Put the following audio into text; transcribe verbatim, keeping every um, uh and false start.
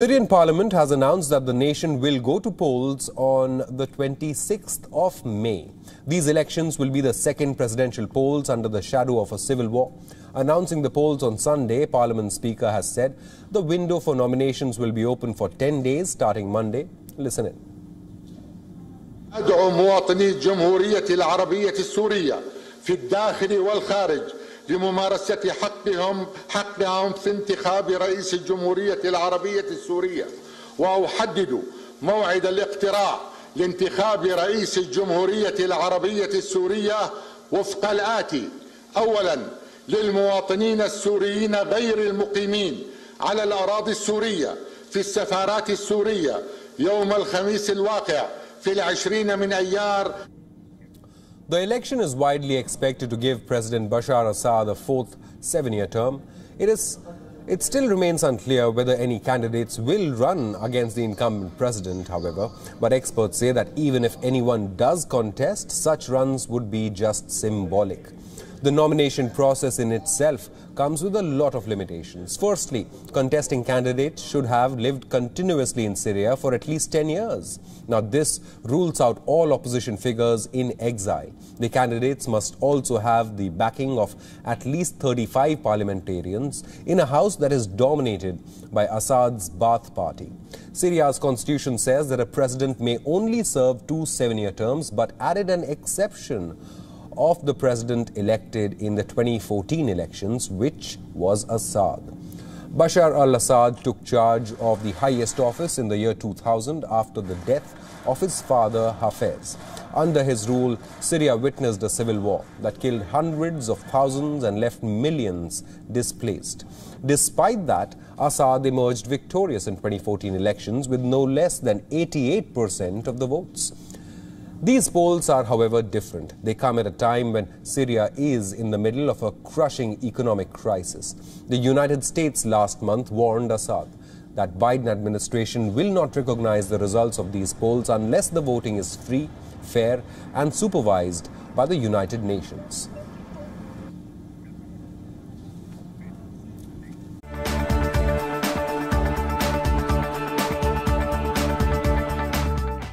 The Syrian Parliament has announced that the nation will go to polls on the twenty-sixth of May. These elections will be the second presidential polls under the shadow of a civil war. Announcing the polls on Sunday, Parliament Speaker has said the window for nominations will be open for ten days starting Monday. Listen in. أدعو مواطني الجمهورية العربية السورية في الداخل والخارج لممارسة حقهم حقهم في انتخاب رئيس الجمهورية العربية السورية، وأحدد موعد الاقتراع لانتخاب رئيس الجمهورية العربية السورية وفق الآتي: أولاً للمواطنين السوريين غير المقيمين على الأراضي السورية في السفارات السورية يوم الخميس الواقع في العشرين من أيار. The election is widely expected to give President Bashar Assad a fourth seven-year term. It is, it still remains unclear whether any candidates will run against the incumbent president, however. But experts say that even if anyone does contest, such runs would be just symbolic. The nomination process in itself comes with a lot of limitations. Firstly, contesting candidates should have lived continuously in Syria for at least ten years. Now, this rules out all opposition figures in exile. The candidates must also have the backing of at least thirty-five parliamentarians in a house that is dominated by Assad's Ba'ath Party. Syria's constitution says that a president may only serve two seven-year terms, but added an exception of the president elected in the twenty fourteen elections, which was Assad. Bashar al-Assad took charge of the highest office in the year two thousand after the death of his father Hafez. Under his rule, Syria witnessed a civil war that killed hundreds of thousands and left millions displaced. Despite that, Assad emerged victorious in twenty fourteen elections with no less than eighty-eight percent of the votes. These polls are, however, different. They come at a time when Syria is in the middle of a crushing economic crisis. The United States last month warned Assad that the Biden administration will not recognize the results of these polls unless the voting is free, fair, and supervised by the United Nations.